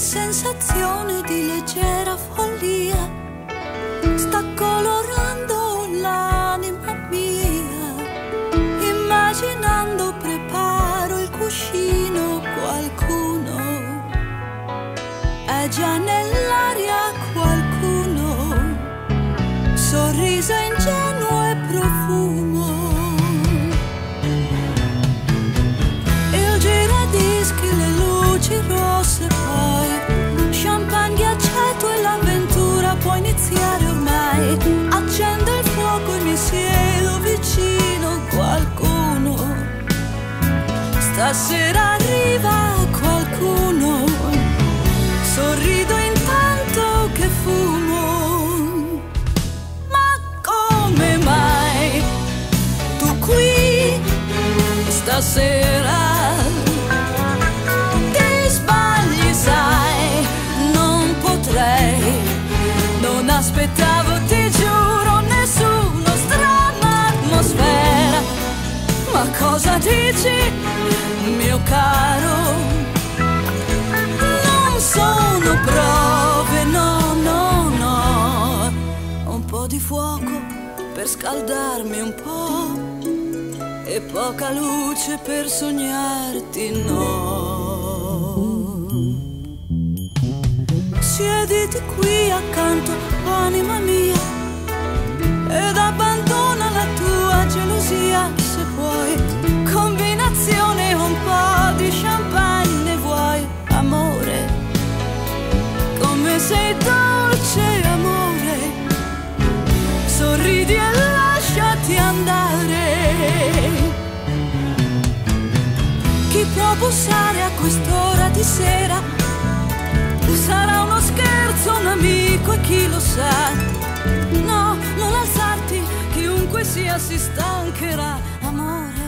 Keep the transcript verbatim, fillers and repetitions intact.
sensazione di leggera follia sta colorando l'anima mia. Immaginando preparo il cuscino, qualcuno è già nell'aria, qualcuno sorriso ingenuo e profumo. Il giradischi, le luci rosse, poi champagne ghiacciato e l'avventura può iniziare ormai. Accendo il fuoco e mi siedo vicino, qualcuno stasera arriva, qualcuno sorrido intanto che fumo. Ma come mai tu qui stasera? Non aspettavo, ti giuro, nessuno, strana atmosfera. Ma cosa dici, mio caro? Non sono prove, no, no, no. Un po' di fuoco per scaldarmi un po' e poca luce per sognarti, no. Siediti qui accanto, anima mia, ed abbandona la tua gelosia se puoi. Combinazione un po' di champagne vuoi, amore, come sei dolce, amore. Sorridi e lasciati andare. Chi può bussare a quest'ora di sera? Sarà uno scherzo, un amico e chi lo sa. No, non alzarti, chiunque sia si stancherà, amore.